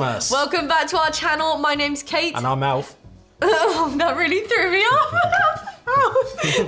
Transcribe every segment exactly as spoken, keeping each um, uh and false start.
Christmas. Welcome back to our channel. My name's Kate. And I'm Elf. Oh, that really threw me off.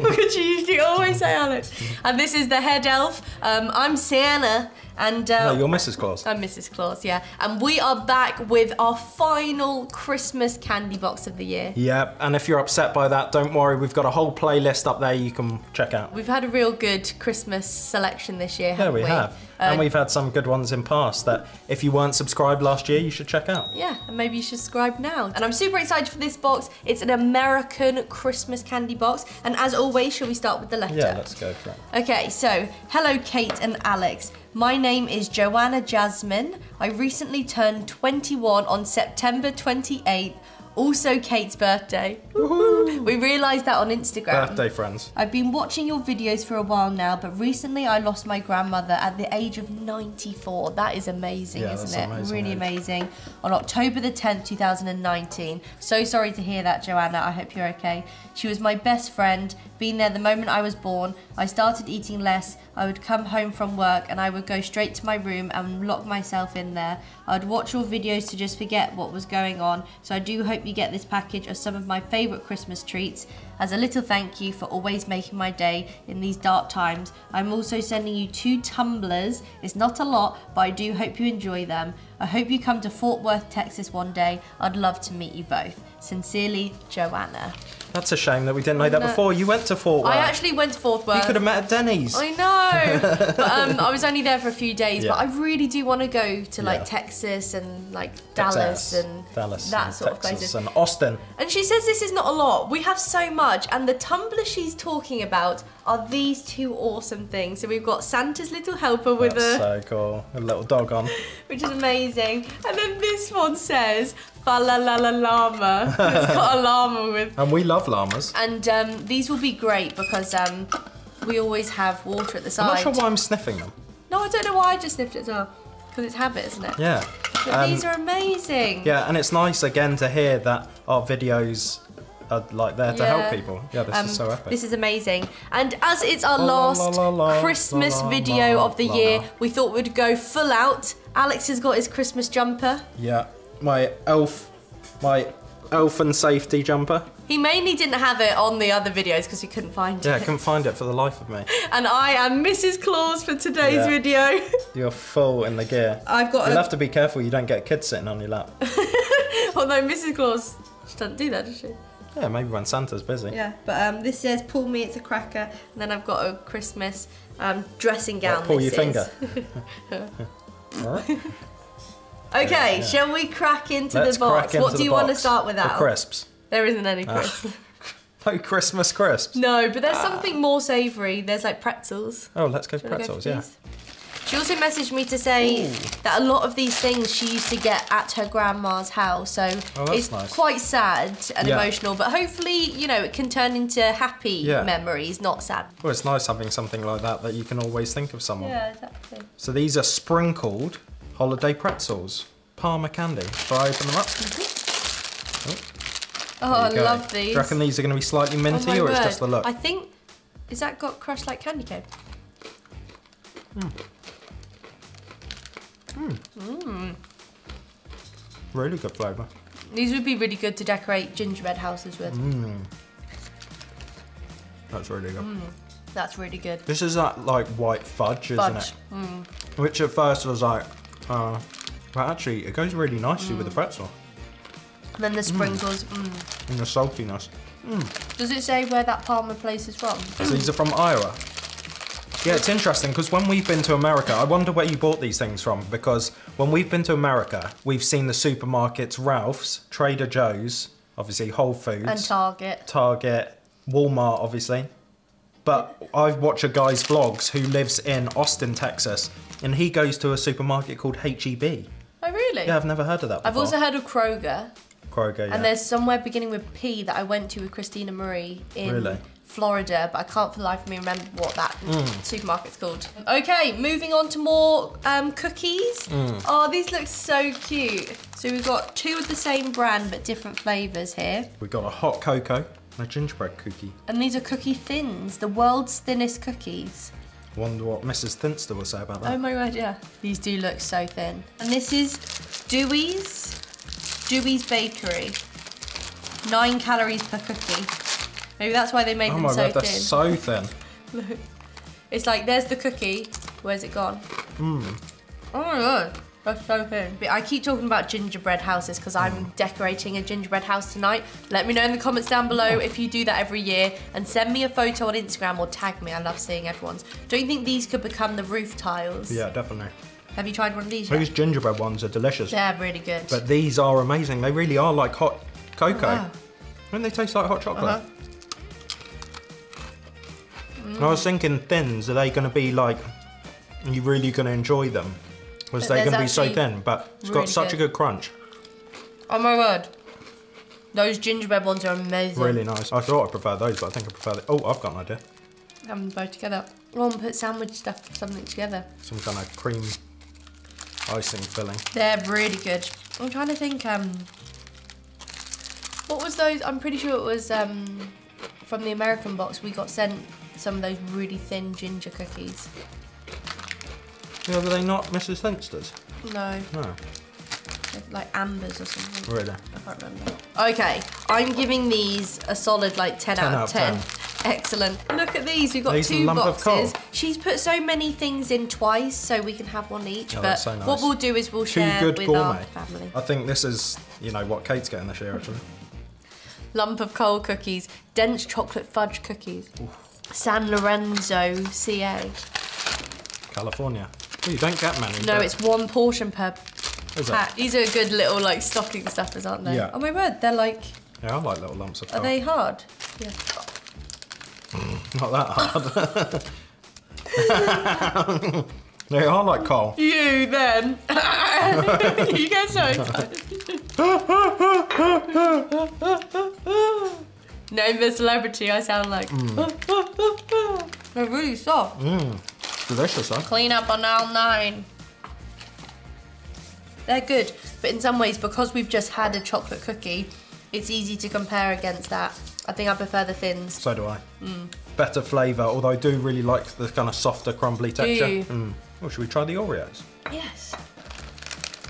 Because you usually always say Alex. And this is the head elf. Um, I'm Santa. And, uh, no, you're Missus Claus. I'm Missus Claus, yeah. And we are back with our final Christmas candy box of the year. Yep, and if you're upset by that, don't worry. We've got a whole playlist up there you can check out. We've had a real good Christmas selection this year, haven't we? Yeah, we have. Uh, and we've had some good ones in past that if you weren't subscribed last year, you should check out. Yeah, and maybe you should subscribe now. And I'm super excited for this box. It's an American Christmas candy box. And as always, shall we start with the letter? Yeah, let's go for it. Okay, so, hello Kate and Alex. My name is Joanna Jasmine. I recently turned twenty-one on September twenty-eighth, also Kate's birthday. Woohoo. We realised that on Instagram. Birthday friends. I've been watching your videos for a while now, but recently I lost my grandmother at the age of ninety-four. That is amazing, yeah, isn't it? Amazing really age. amazing. On October the tenth, two thousand nineteen. So sorry to hear that, Joanna. I hope you're okay. She was my best friend, been there the moment I was born. I started eating less. I would come home from work and I would go straight to my room and lock myself in there. I'd watch your videos to just forget what was going on. So I do hope you get this package of some of my favourite Christmas treats. As a little thank you for always making my day in these dark times. I'm also sending you two tumblers. It's not a lot, but I do hope you enjoy them. I hope you come to Fort Worth, Texas one day. I'd love to meet you both. Sincerely, Joanna. That's a shame that we didn't know that before. You went to Fort Worth. I actually went to Fort Worth. You could have met at Denny's. I know. But um, I was only there for a few days, yeah. But I really do want to go to like yeah. Texas and like Dallas Texas. and Dallas that and sort Texas of places. And Austin. And she says this is not a lot. We have so much. And the tumbler she's talking about are these two awesome things. So we've got Santa's little helper with That's a... That's so cool. A little dog on. Which is amazing. And then this one says... Fa la la la llama. It's got a llama with. And we love llamas. And um, these will be great because um, we always have water at the side. I'm not sure why I'm sniffing them. No, I don't know why I just sniffed it as well. Because it's habit, isn't it? Yeah. But um, these are amazing. Yeah, and it's nice again to hear that our videos are like there yeah. to help people. Yeah, this um, is so epic. This is amazing. And as it's our la, last la, la, la, Christmas la, la, video la, of the la, year, la. we thought we'd go full out. Alex has got his Christmas jumper. Yeah. My elf, my elf and safety jumper. He mainly didn't have it on the other videos because he couldn't find yeah, it. Yeah, I couldn't find it for the life of me. And I am Missus Claus for today's yeah. video. You're full in the gear. I've got You'll a... have to be careful you don't get kids sitting on your lap. Although Missus Claus, she doesn't do that, does she? Yeah, maybe when Santa's busy. Yeah, but um, this says, pull me, it's a cracker. And then I've got a Christmas um, dressing gown. What, pull your says. finger. All right. Okay, yeah. shall we crack into Let's the box? Into what do the you box. want to start with, Al? The crisps. There isn't any crisps. Uh, no Christmas crisps. No, but there's ah. something more savoury. There's like pretzels. Oh, let's go Do pretzels, go yeah. These? She also messaged me to say Ooh. that a lot of these things she used to get at her grandma's house, so oh, it's nice. quite sad and yeah. emotional, but hopefully, you know, it can turn into happy yeah. memories, not sad. Well, it's nice having something like that that you can always think of someone. Yeah, exactly. So these are sprinkled holiday pretzels, Palmer candy. Shall I open them up? Mm-hmm. Oh, oh I love these. Do you reckon these are going to be slightly minty oh or word. it's just the look? I think, is that got crushed like candy cane? Mm. Mm. Mm. Really good flavour. These would be really good to decorate gingerbread houses with. Mm. That's really good. Mm. That's really good. This is that like white fudge, fudge. isn't it? Mm. Which at first was like, Uh, but actually, it goes really nicely mm. with the pretzel. And then the sprinkles. Mm. Mm. And the saltiness. Mm. Does it say where that Palmer place is from? So these are from Iowa. Yeah, it's interesting, because when we've been to America, I wonder where you bought these things from, because when we've been to America, we've seen the supermarkets, Ralph's, Trader Joe's, obviously Whole Foods. And Target. Target, Walmart, obviously. But I've watched a guy's vlogs who lives in Austin, Texas, and he goes to a supermarket called H E B. Oh, really? Yeah, I've never heard of that before. I've also heard of Kroger. Kroger, yeah. And there's somewhere beginning with P that I went to with Christina Marie in really? Florida, but I can't for the life of me remember what that mm. supermarket's called. Okay, moving on to more um, cookies. Mm. Oh, these look so cute. So we've got two of the same brand, but different flavors here. We've got a hot cocoa. A gingerbread cookie. And these are cookie thins, the world's thinnest cookies. Wonder what Missus Thinster will say about that. Oh my word, yeah. These do look so thin. And this is Dewey's, Dewey's Bakery. Nine calories per cookie. Maybe that's why they made oh them so God, thin. Oh my God, they're so thin. Look. It's like, there's the cookie. Where's it gone? Mmm. Oh my God, that's so thin. But I keep talking about gingerbread houses because mm. I'm decorating a gingerbread house tonight. Let me know in the comments down below if you do that every year, and send me a photo on Instagram or tag me. I love seeing everyone's. Don't you think these could become the roof tiles? Yeah, definitely. Have you tried one of these yet? These gingerbread ones are delicious. They're really good. But these are amazing. They really are like hot cocoa. Oh, wow. Don't they taste like hot chocolate? Uh-huh. Mm. I was thinking thins, are they going to be like, are you really going to enjoy them? Because they're going to be so thin, but it's really got such good. a good crunch. Oh my word. Those gingerbread ones are amazing. Really nice. I thought I preferred those, but I think I prefer the... Oh, I've got an idea. Have them both together. Or oh, put sandwich stuff, something together. Some kind of cream icing filling. They're really good. I'm trying to think, um... what was those? I'm pretty sure it was um, from the American box. We got sent some of those really thin ginger cookies. Yeah, were they not Missus Thinster's? No. No. They're like Amber's or something. Really? I can't remember. Okay, I'm giving these a solid like ten, ten out of ten. ten. Excellent. Look at these, we've got these two boxes. She's put so many things in twice, so we can have one each. Oh, but so nice. What we'll do is we'll two share good with gourmet. our family. I think this is, you know, what Kate's getting this year actually. Lump of coal cookies, dense chocolate fudge cookies, ooh. San Lorenzo, C A. California. Well, you don't get many. No, it's one portion per pack. These are good little like stocking stuffers, aren't they? Yeah. Oh my word, they're like... Yeah, I like little lumps of coal. Are they hard? Yeah. Mm, not that hard. They are like coal. You then. You get so excited. Name the celebrity I sound like. Mm. They're really soft. Mm. Delicious, huh? Clean up on aisle nine. They're good, but in some ways, because we've just had a chocolate cookie, it's easy to compare against that. I think I prefer the thins. So do I. Mm. Better flavour, although I do really like the kind of softer, crumbly texture. Do you? Mm. Well, should we try the Oreos? Yes.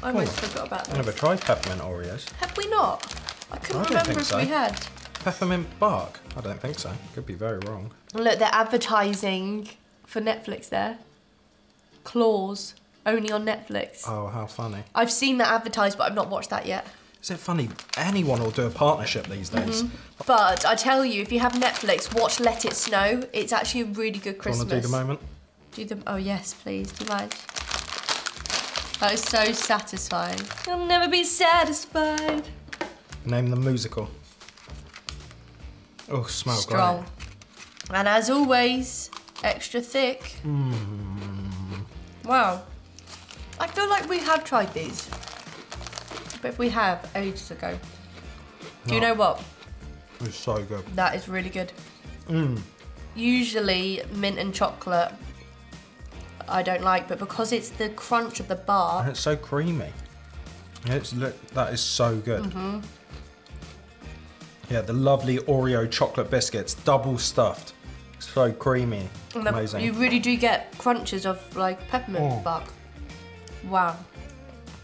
I almost oh. forgot about that. I've never tried peppermint Oreos. Have we not? I couldn't I remember if so. we had. Peppermint bark? I don't think so. Could be very wrong. Look, they're advertising for Netflix there. Claws, only on Netflix. Oh, how funny. I've seen that advertised, but I've not watched that yet. Is it funny? Anyone will do a partnership these days. Mm-hmm. But I tell you, if you have Netflix, watch Let It Snow. It's actually a really good Christmas. Do you want to do the moment? Do them. Oh yes, please. Do you mind? That is so satisfying. I'll never be satisfied. Name the musical. Oh, smell great. Strong. And as always, extra thick. Mm. Wow. I feel like we have tried these. But if we have, ages ago. Do no. you know what? It's so good. That is really good. Mm. Usually, mint and chocolate, I don't like, but because it's the crunch of the bark. And it's so creamy. It's, look, that is so good. Mm-hmm. Yeah, the lovely Oreo chocolate biscuits, double stuffed. So creamy, and amazing. You really do get crunches of like peppermint oh. bark. Wow.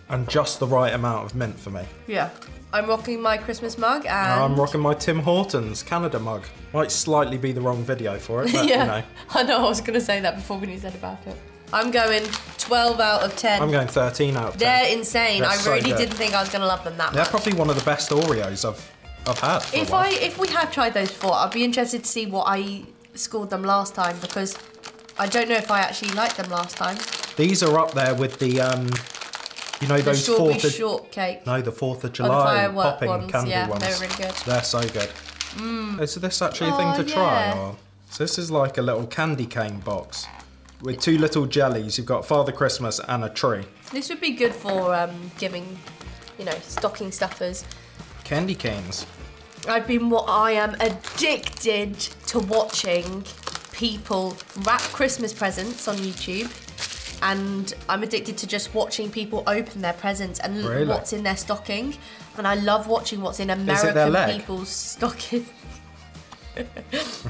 And just the right amount of mint for me. Yeah. I'm rocking my Christmas mug and... I'm rocking my Tim Hortons Canada mug. Might slightly be the wrong video for it, but yeah. you know. I know, I was gonna say that before when you said about it. I'm going twelve out of ten. I'm going thirteen out of ten. They're insane. They're I so really good. didn't think I was gonna love them that They're much. They're probably one of the best Oreos I've I've had. If I if we have tried those before, I'd be interested to see what I scored them last time, because I don't know if I actually liked them last time. These are up there with the um you know the those fourth of shortcake. No, the fourth of July popping ones. candy yeah, ones. They're really good. They're so good. Mm. Is this actually oh, a thing to yeah. try? Or? So this is like a little candy cane box with two little jellies. You've got Father Christmas and a tree. This would be good for um giving, you know, stocking stuffers. Candy canes. I've been what I am addicted to watching people wrap Christmas presents on YouTube, and I'm addicted to just watching people open their presents and look really? what's in their stocking. And I love watching what's in American people's stocking.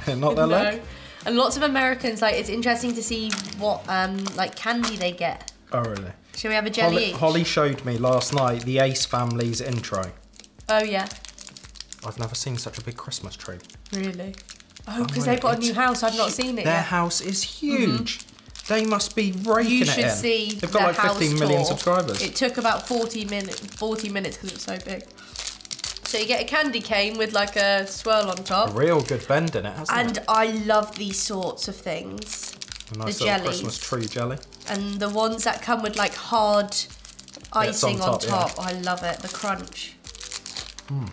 Not their no. leg? And lots of Americans, like, it's interesting to see what um, like candy they get. Oh, really? Shall we have a jelly Holly, each? Holly showed me last night the Ace Family's intro. Oh, yeah. I've never seen such a big Christmas tree. Really? Oh, because they've got a new house. I've not seen it yet. Their house is huge. Mm-hmm. They must be raking it in. You should see their house tour. They've got like fifteen million subscribers. It took about forty minutes forty minutes because it was so big. So you get a candy cane with like a swirl on top. A real good bend in it, hasn't it? And I love these sorts of things. A nice little Christmas tree jelly. And the ones that come with like hard icing on top. I love it, the crunch. Mm.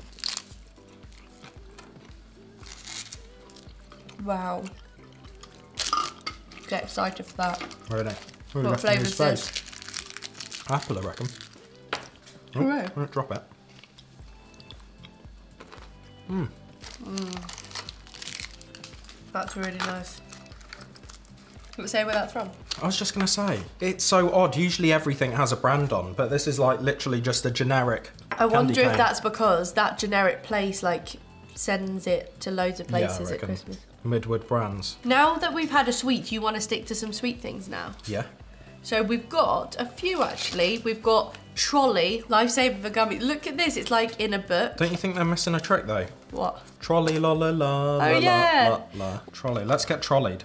Wow. Get excited for that. Really? What, what flavour is this? Apple, I reckon. Oh, oh, right. I'm gonna drop it. Mm. Mm. That's really nice. Let's say where that's from. I was just gonna say, it's so odd. Usually everything has a brand on, but this is like literally just a generic. I wonder if that's because that generic place like sends it to loads of places yeah, at Christmas. Midwood Brands. Now that we've had a sweet, you want to stick to some sweet things now? Yeah. So we've got a few actually. We've got Trolley, Lifesaver for Gummy. Look at this, it's like in a book. Don't you think they're missing a trick though? What? Trolley la la la la oh, yeah. la la. Trolley, let's get trolleyed.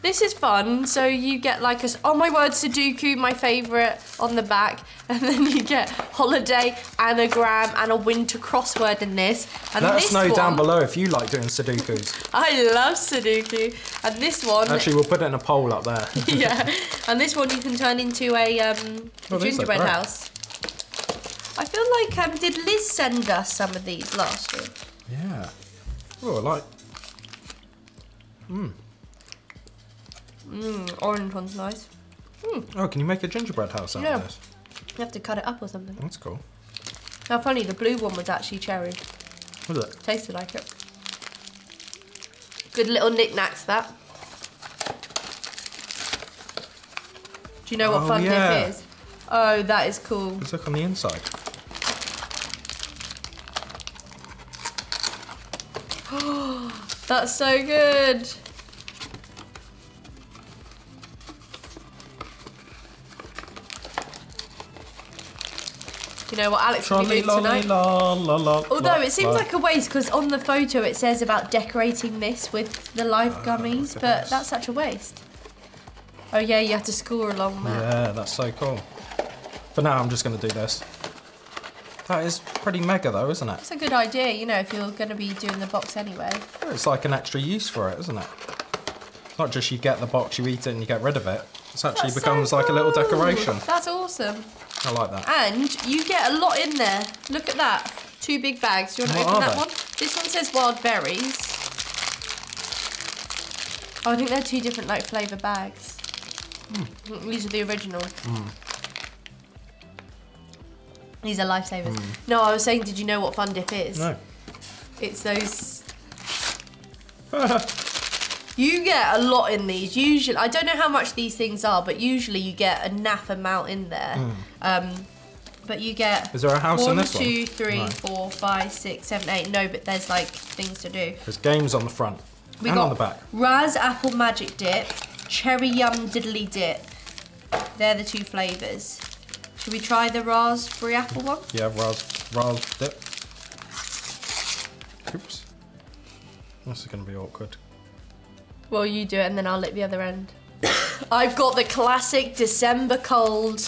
This is fun, so you get like a, oh my word, Sudoku, my favourite, on the back, and then you get holiday, anagram, and a winter crossword in this. And Let this us know one, down below if you like doing Sudokus. I love Sudoku, and this one... Actually, we'll put it in a poll up there. Yeah, and this one you can turn into a, um, a oh, gingerbread house. I feel like, um, did Liz send us some of these last year? Yeah. Oh, I like... Mmm. Mmm, orange one's nice. Mm. Oh, can you make a gingerbread house out yeah. of this? You have to cut it up or something. That's cool. Now, funny, the blue one was actually cherry. Was it? Tasted like it. Good little knickknacks, that. Do you know what oh, Fun yeah. Dip is? Oh, that is cool. Let's look on the inside. Oh, that's so good. You know what Alex will be doing tonight? La, la, la, Although la, it seems la. like a waste because on the photo it says about decorating this with the live gummies, oh, but that's such a waste. Oh yeah, you have to score along that. Yeah, that's so cool. For now, I'm just going to do this. That is pretty mega though, isn't it? It's a good idea, you know, if you're going to be doing the box anyway. Well, it's like an extra use for it, isn't it? It's not just you get the box, you eat it and you get rid of it. It actually that's becomes so cool. like a little decoration. That's awesome. I like that. And you get a lot in there. Look at that. Two big bags. Do you want to what open that they? one? This one says wild berries. Oh, I think they're two different like flavour bags. Mm. These are the original. Mm. These are Lifesavers. Mm. No, I was saying, did you know what Fun Dip is? No. It's those... You get a lot in these. Usually, I don't know how much these things are, but usually you get a naff amount in there. Mm. Um, but you get Is there a house one, in this one? two, three, no. four, five, six, seven, eight. No, but there's like things to do. There's games on the front we and got on the back. Raz Apple Magic Dip, Cherry Yum Diddly Dip. They're the two flavours. Should we try the raspberry apple one? Yeah, ras, ras dip. Oops. This is going to be awkward. Well, you do it and then I'll lick the other end. I've got the classic December cold.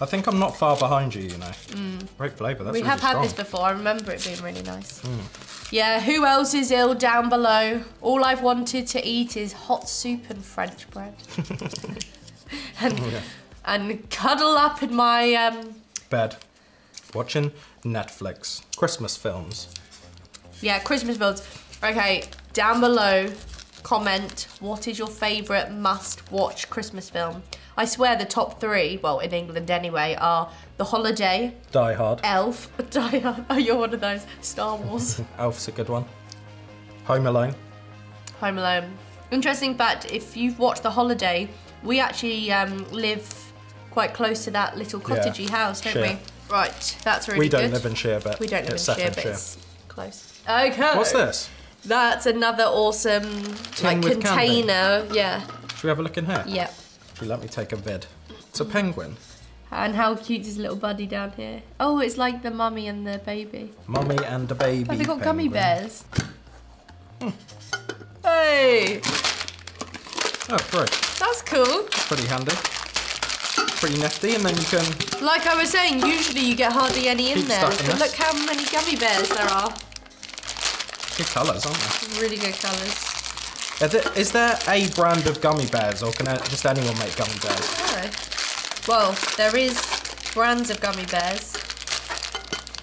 I think I'm not far behind you, you know. Mm. Great flavour, that's We really have strong. had this before, I remember it being really nice. Mm. Yeah, who else is ill down below? All I've wanted to eat is hot soup and French bread. and, oh, yeah. and cuddle up in my... Um... Bed, watching Netflix. Christmas films. Yeah, Christmas films. Okay, down below, comment, what is your favourite must-watch Christmas film? I swear the top three, well, in England anyway, are The Holiday, Die Hard, Elf, Die Hard, oh, you're one of those, Star Wars. Elf's a good one. Home Alone. Home Alone. Interesting fact, if you've watched The Holiday, we actually um, live quite close to that little cottagey yeah. house, don't Shear. we? Right, that's really good. We don't good. live in Shear, but we don't live in Shear, but it's close. Okay. What's this? That's another awesome like container. Yeah. Should we have a look in here? Yeah. Let me take a vid. It's a penguin. And how cute is little buddy down here? Oh, it's like the mummy and the baby. Mummy and the baby. Have they got penguin. Gummy bears? Mm. Hey. Oh, great. That's cool. Pretty handy. Pretty nifty, and then you can. Like I was saying, usually you get hardly any in there. But look how many gummy bears there are. Good colours, aren't they? Really good colours. Is there a brand of gummy bears, or can just anyone make gummy bears? Oh. Well, there is brands of gummy bears.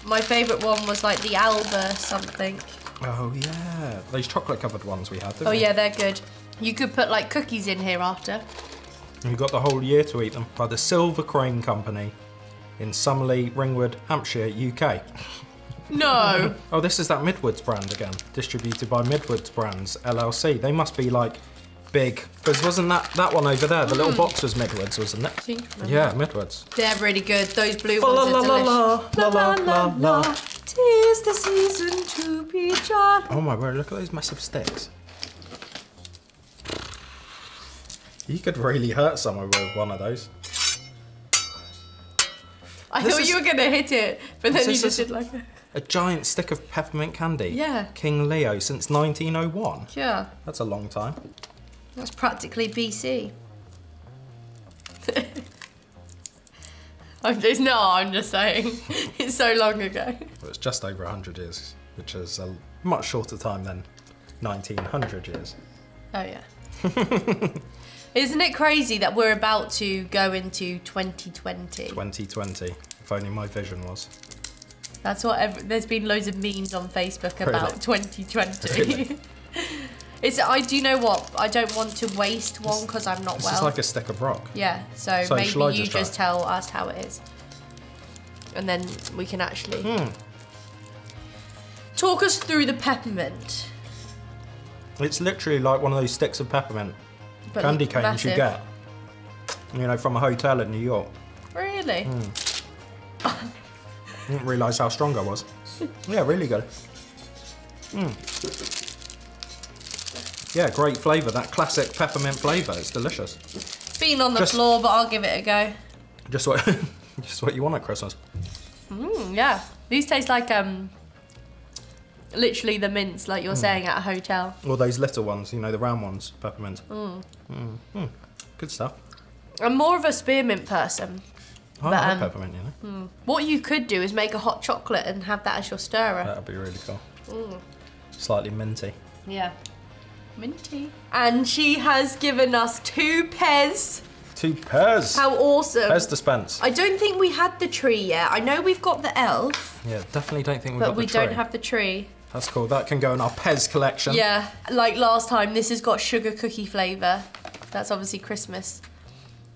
My favourite one was like the Alba something. Oh yeah, those chocolate covered ones we had, didn't we? Oh yeah, they're good. You could put like cookies in here after. You've got the whole year to eat them. By the Silver Crane Company in Summerlee, Ringwood, Hampshire, U K. No. Oh, this is that Midwoods brand again, distributed by Midwoods Brands L L C. They must be like big, because wasn't that that one over there? The mm. little box was Midwoods, wasn't it? I think yeah, Midwoods. They're really good. Those blue ones are delicious. La la la la. Tis the season to be jolly. Oh my word! Look at those massive sticks. You could really hurt someone with one of those. I this thought is, you were gonna hit it, but then you just did like a... a giant stick of peppermint candy. Yeah. King Leo since nineteen oh one. Yeah. That's a long time. That's practically B C. I'm just, no, I'm just saying. It's so long ago. Well, it's just over one hundred years, which is a much shorter time than nineteen hundred years. Oh, yeah. Isn't it crazy that we're about to go into twenty twenty? twenty twenty. If only my vision was. That's what every, there's been loads of memes on Facebook about really? twenty twenty. Really? It's I do you know what? I don't want to waste one because I'm not this well. It's like a stick of rock. Yeah. So, so maybe you just, just tell us how it is, and then we can actually mm. talk us through the peppermint. It's literally like one of those sticks of peppermint but candy canes massive. You get, you know, from a hotel in New York. Really. Mm. I didn't realise how strong I was. Yeah, really good. Mm. Yeah, great flavour. That classic peppermint flavour. It's delicious. It's been on the just, floor, but I'll give it a go. Just what, just what you want at Christmas. Mm, yeah. These taste like um, literally the mints, like you're mm. saying, at a hotel. Or those little ones, you know, the round ones, peppermint. Mm. Mm. Mm. Good stuff. I'm more of a spearmint person. I but, like um, peppermint, you know. Mm. What you could do is make a hot chocolate and have that as your stirrer. That'd be really cool. Mm. Slightly minty. Yeah. Minty. And she has given us two Pez. Two Pez. How awesome. Pez dispense. I don't think we had the tree yet. I know we've got the elf. Yeah, definitely don't think we've got we the tree. But we don't have the tree. That's cool. That can go in our Pez collection. Yeah. Like last time, this has got sugar cookie flavour. That's obviously Christmas.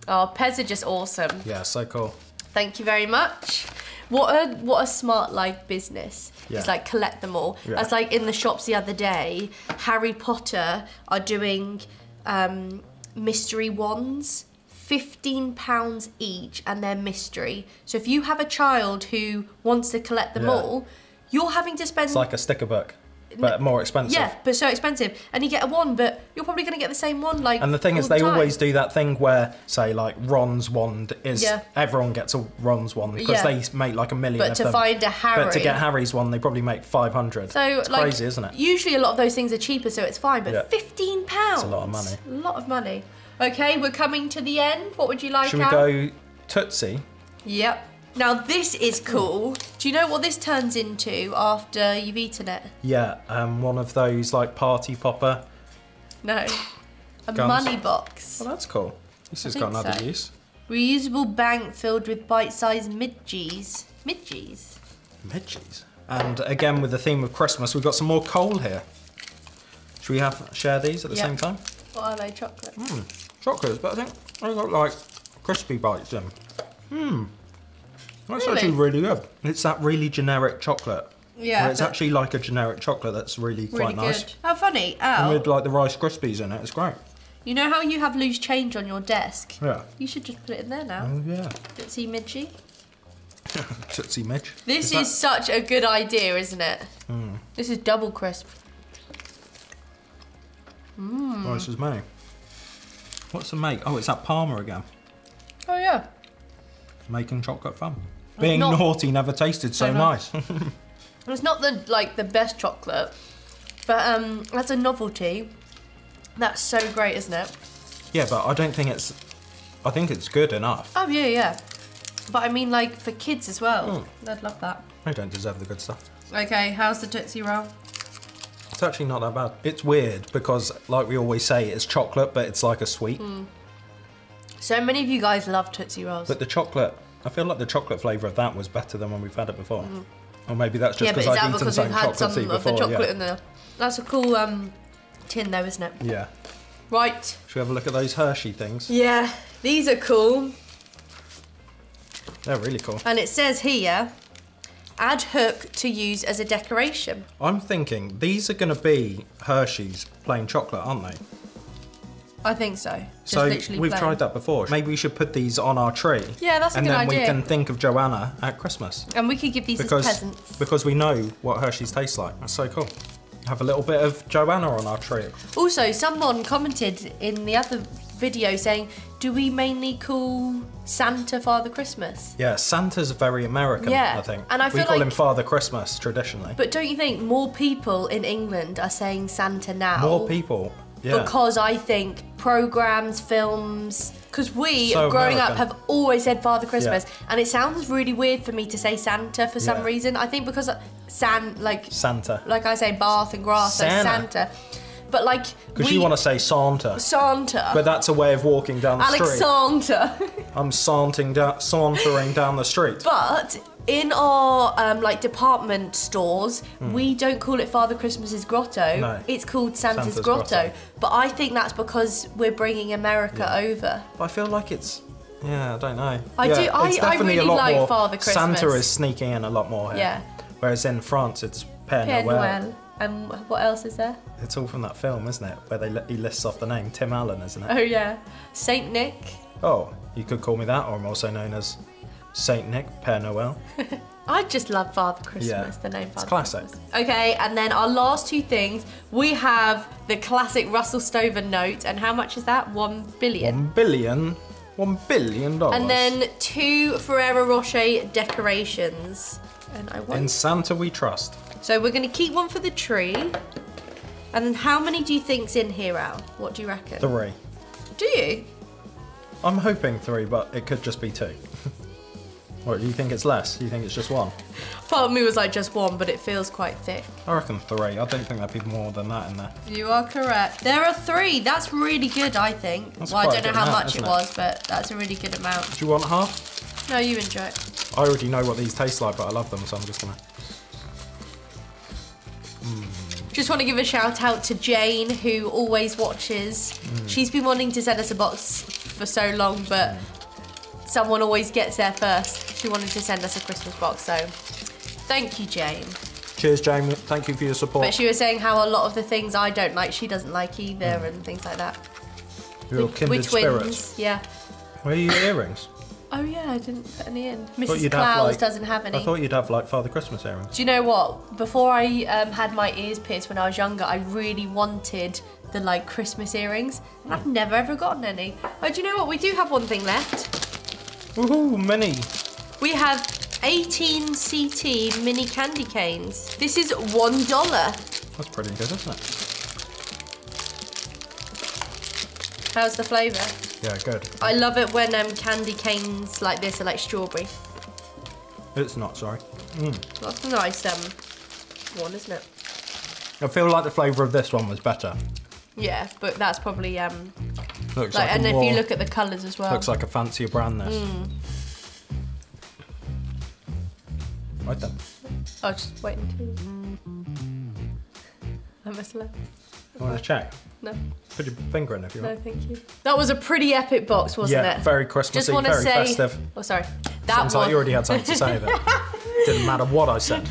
Oh, Pez are just awesome. Yeah, so cool. Thank you very much. What a what a smart like business. Yeah. It's like collect them all. Yeah. I was like in the shops the other day. Harry Potter are doing um, mystery wands, fifteen pounds each, and they're mystery. So if you have a child who wants to collect them yeah. all, you're having to spend. It's like a sticker book. But more expensive. Yeah, but so expensive. And you get a wand, but you're probably going to get the same wand. Like, and the thing is, they always do that thing where, say, like Ron's wand is yeah. everyone gets a Ron's wand because yeah. they make like a million. But of to them. find a Harry, but to get Harry's one, they probably make five hundred. So it's like, crazy, isn't it? Usually, a lot of those things are cheaper, so it's fine. But yeah. fifteen pounds. That's a lot of money. A lot of money. Okay, we're coming to the end. What would you like? Should we out? go Tootsie? Yep. Now this is cool. Do you know what this turns into after you've eaten it? Yeah, um, one of those like party popper. No, a guns. money box. Well, that's cool. This has got another so. use. Reusable bank filled with bite-sized midgies. Midgies? Midgies. And again, with the theme of Christmas, we've got some more coal here. Should we have share these at the yep. same time? What are they, chocolate? Mm, chocolates, but I think they've got like crispy bites in them. Hmm. That's really? actually really good. It's that really generic chocolate. Yeah. It's actually like a generic chocolate that's really quite really nice. Good. How funny. Oh. And with like the Rice Krispies in it, it's great. You know how you have loose change on your desk? Yeah. You should just put it in there now. Oh, yeah. Tootsie Midgie. Tootsie Midge. This is, is that... such a good idea, isn't it? Mm. This is double crisp. Mm. Twice as many. What's the make? Oh, it's that Palmer again. Oh yeah. Making chocolate fun. Being not, naughty never tasted so nice. It's not the like the best chocolate, but um, that's a novelty. That's so great, isn't it? Yeah, but I don't think it's. I think it's good enough. Oh yeah, yeah. But I mean, like for kids as well, mm. they'd love that. They don't deserve the good stuff. Okay, how's the Tootsie Roll? It's actually not that bad. It's weird because, like we always say, it's chocolate, but it's like a sweet. Mm. So many of you guys love Tootsie Rolls. But the chocolate, I feel like the chocolate flavour of that was better than when we've had it before. Mm. Or maybe that's just because yeah, I've eaten some chocolate before. Of the chocolate yeah. in there. That's a cool um, tin though, isn't it? Yeah. Right. Should we have a look at those Hershey things? Yeah, these are cool. They're really cool. And it says here, add hook to use as a decoration. I'm thinking these are going to be Hershey's plain chocolate, aren't they? I think so. Just so literally we've plain. tried that before. Maybe we should put these on our tree. Yeah, that's a good idea. And then we can think of Joanna at Christmas. And we could give these because, as presents. Because we know what Hershey's tastes like. That's so cool. Have a little bit of Joanna on our tree. Also, someone commented in the other video saying, do we mainly call Santa Father Christmas? Yeah, Santa's very American, yeah. I think. And I feel we call like, him Father Christmas traditionally. But don't you think more people in England are saying Santa now? More people, yeah. Because I think programs, films, because we so growing American. up have always said Father Christmas, yeah. and it sounds really weird for me to say Santa for some yeah. reason. I think because San like Santa, like I say bath and grass, Santa. Like Santa. But like, because you want to say Santa. Santa. But that's a way of walking down the Alex street. Alex Santa. I'm sauntering down, sauntering down the street. But in our um, like department stores, mm. we don't call it Father Christmas's Grotto. No. It's called Santa's, Santa's Grotto. Grotto. But I think that's because we're bringing America yeah. over. But I feel like it's, yeah, I don't know. I yeah, do. I, I really like more, Father Christmas. Santa is sneaking in a lot more here. Yeah. Whereas in France, it's Père Noël. Noël. And um, what else is there? It's all from that film, isn't it? Where they li he lists off the name, Tim Allen, isn't it? Oh yeah, Saint Nick. Oh, you could call me that, or I'm also known as Saint Nick, Père Noël. I just love Father Christmas, yeah. the name Father it's classic. Christmas. Okay, and then our last two things, we have the classic Russell Stover note, and how much is that? One billion. One billion? One billion dollars. And then two Ferrero Rocher decorations. And I want... In Santa we trust. So we're gonna keep one for the tree. And then how many do you think's in here, Al? What do you reckon? Three. Do you? I'm hoping three, but it could just be two. Or do you think it's less? Do you think it's just one? Part of me was like just one, but it feels quite thick. I reckon three. I don't think there'd be more than that in there. You are correct. There are three. That's really good, I think. That's well, I don't know how amount, much it was, but that's a really good amount. Do you want half? No, you enjoy it. I already know what these taste like, but I love them, so I'm just gonna... Mm. Just want to give a shout out to Jane, who always watches. Mm. She's been wanting to send us a box for so long, but mm. someone always gets there first. She wanted to send us a Christmas box, so thank you, Jane. Cheers, Jane. Thank you for your support. But she was saying how a lot of the things I don't like, she doesn't like either, mm. and things like that. Real kindred we're twins, spirits. Yeah. Where are your earrings? Oh yeah, I didn't put any in. Missus Clowes like, doesn't have any. I thought you'd have like Father Christmas earrings. Do you know what? Before I um, had my ears pierced when I was younger, I really wanted the like Christmas earrings. Mm. I've never ever gotten any. Oh, do you know what? We do have one thing left. Woohoo, mini. We have eighteen C T mini candy canes. This is one dollar. That's pretty good, isn't it? How's the flavour? Yeah, good. I love it when um, candy canes like this are like strawberry. It's not, sorry. Mm. That's a nice um, one, isn't it? I feel like the flavour of this one was better. Yeah, but that's probably... Um, looks like, like and if you look at the colours as well. Looks like a fancier brand, this. Mm. Right then. I'll just wait until... I must laugh. You want to check? No. Put your finger in if you want. No, thank you. That was a pretty epic box, wasn't yeah, it? Yeah, very Christmassy, very say... festive. Oh, sorry. That Seems one... like you already had something to say there. Didn't matter what I said.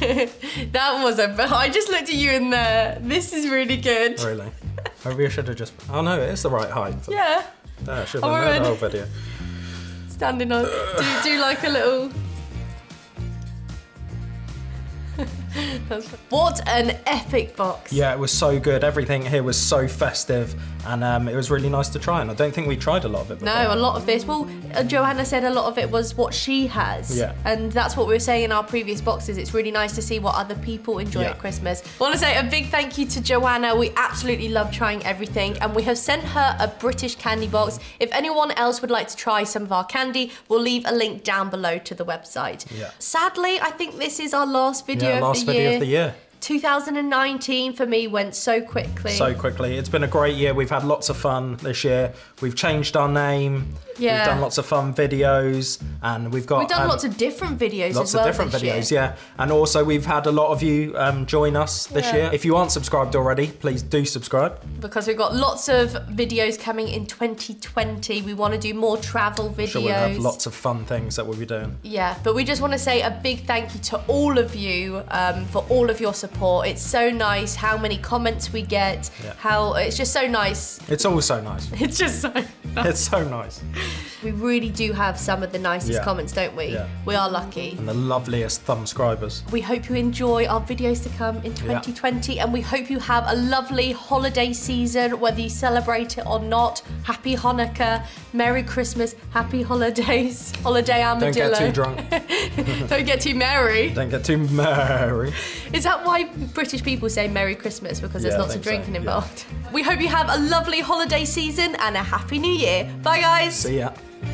That was a... I just looked at you in there. This is really good. Really? Maybe I should have just... Oh, no, it is the right height. Yeah. No, I should have done that whole video. Standing on... do, do like a little... What an epic box. Yeah, it was so good. Everything here was so festive, and um, it was really nice to try, and I don't think we tried a lot of it before. No, a lot of this. Well, Joanna said a lot of it was what she has. Yeah. And that's what we were saying in our previous boxes. It's really nice to see what other people enjoy yeah. at Christmas. I want to say a big thank you to Joanna. We absolutely love trying everything, and we have sent her a British candy box. If anyone else would like to try some of our candy, we'll leave a link down below to the website. Yeah. Sadly, I think this is our last video yeah, of last the year. Video of the year. two thousand nineteen for me went so quickly. So quickly. It's been a great year. We've had lots of fun this year. We've changed our name. Yeah. We've done lots of fun videos, and we've got. We've done um, lots of different videos. Lots as well of different this videos, year. yeah. And also, we've had a lot of you um, join us this yeah. year. If you aren't subscribed already, please do subscribe. Because we've got lots of videos coming in twenty twenty. We want to do more travel videos. I'm sure we'll have lots of fun things that we'll be doing. Yeah, but we just want to say a big thank you to all of you um, for all of your support. It's so nice how many comments we get, yeah. how it's just so nice. It's all so nice. It's just so nice. It's so nice. We really do have some of the nicest yeah. comments, don't we? Yeah. We are lucky. And the loveliest thumbscribers. We hope you enjoy our videos to come in twenty twenty, yeah. and we hope you have a lovely holiday season, whether you celebrate it or not. Happy Hanukkah, Merry Christmas, Happy Holidays, Holiday Armadillo. Don't get too drunk. Don't get too merry. Don't get too merry. Is that why British people say Merry Christmas? Because yeah, there's lots of drinking so. involved. Yeah. We hope you have a lovely holiday season and a Happy New Year. Bye, guys. See ya.